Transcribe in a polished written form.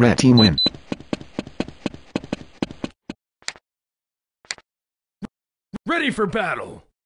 Red team win. Ready for battle!